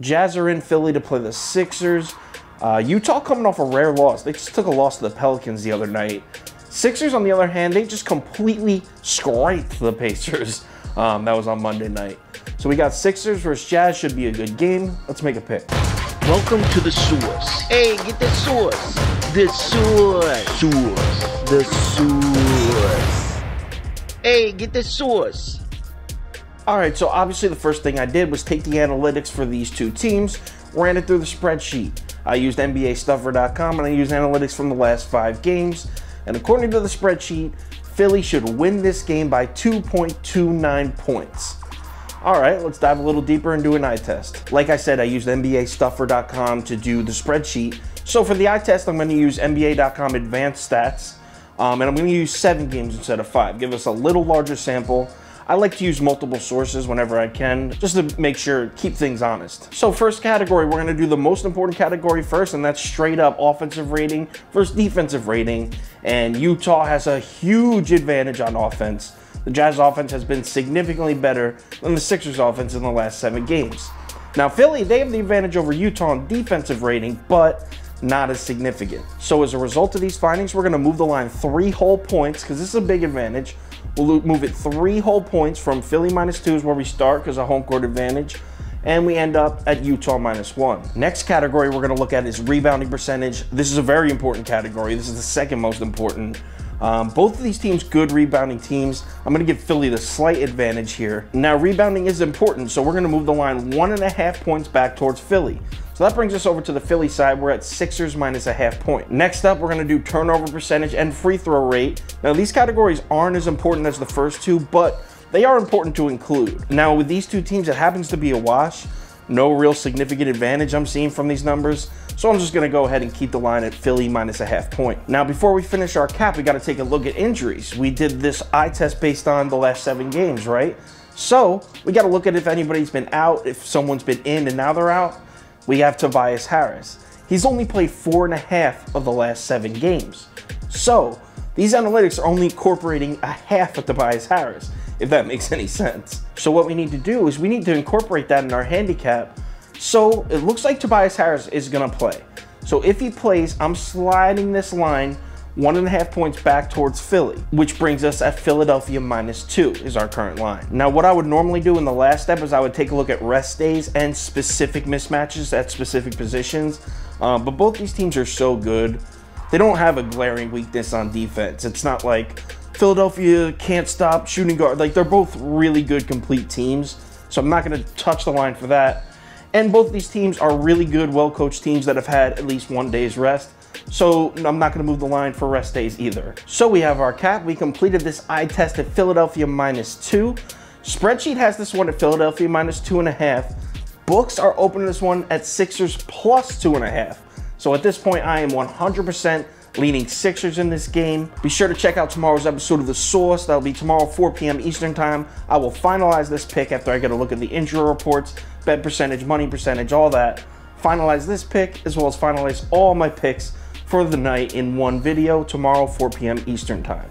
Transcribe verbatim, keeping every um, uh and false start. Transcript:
Jazz are in Philly to play the Sixers. Uh, Utah coming off a rare loss. They just took a loss to the Pelicans the other night. Sixers, on the other hand, they just completely scraped the Pacers. Um, that was on Monday night. So we got Sixers versus Jazz. Should be a good game. Let's make a pick. Welcome to the source. Hey, get the source. The source. Source. The source. Hey, get the source. All right, so obviously the first thing I did was take the analytics for these two teams, ran it through the spreadsheet. I used N B A stuffler dot com, and I used analytics from the last five games. And according to the spreadsheet, Philly should win this game by two point two nine points. All right, let's dive a little deeper and do an eye test. Like I said, I used N B A stuffler dot com to do the spreadsheet. So for the eye test, I'm going to use N B A dot com advanced stats, um, and I'm going to use seven games instead of five. Give us a little larger sample. I like to use multiple sources whenever I can, just to make sure, keep things honest. So first category, we're gonna do the most important category first, and that's straight up offensive rating versus defensive rating. And Utah has a huge advantage on offense. The Jazz offense has been significantly better than the Sixers offense in the last seven games. Now Philly, they have the advantage over Utah on defensive rating, but not as significant. So as a result of these findings, we're gonna move the line three whole points, because this is a big advantage. We'll move it three whole points from Philly minus two is where we start because of home court advantage, and we end up at Utah minus one. Next category we're going to look at is rebounding percentage. This is a very important category. This is the second most important. Um, both of these teams, good rebounding teams. I'm going to give Philly the slight advantage here. Now rebounding is important, so we're going to move the line one and a half points back towards Philly. So that brings us over to the Philly side. We're at Sixers minus a half point. Next up, we're going to do turnover percentage and free throw rate. Now, these categories aren't as important as the first two, but they are important to include. Now, with these two teams, it happens to be a wash. No real significant advantage I'm seeing from these numbers. So I'm just going to go ahead and keep the line at Philly minus a half point. Now, before we finish our cap, we got to take a look at injuries. We did this eye test based on the last seven games, right? So we got to look at if anybody's been out, if someone's been in and now they're out. We have Tobias Harris. He's only played four and a half of the last seven games. So these analytics are only incorporating a half of Tobias Harris, if that makes any sense. So what we need to do is we need to incorporate that in our handicap. So it looks like Tobias Harris is gonna play. So if he plays, I'm sliding this line one and a half points back towards Philly, which brings us at Philadelphia minus two is our current line. Now, what I would normally do in the last step is I would take a look at rest days and specific mismatches at specific positions. Um, but both these teams are so good. They don't have a glaring weakness on defense. It's not like Philadelphia can't stop shooting guard. Like, they're both really good complete teams. So I'm not going to touch the line for that. And both these teams are really good, well-coached teams that have had at least one day's rest. So I'm not going to move the line for rest days either. So we have our cap. We completed this eye test at Philadelphia minus two. Spreadsheet has this one at Philadelphia minus two and a half. Books are opening this one at Sixers plus two and a half. So at this point, I am one hundred percent leaning Sixers in this game. Be sure to check out tomorrow's episode of The Source. That'll be tomorrow, four P M Eastern time. I will finalize this pick after I get a look at the injury reports, bet percentage, money percentage, all that. Finalize this pick as well as finalize all my picks for the night in one video tomorrow, four P M Eastern time.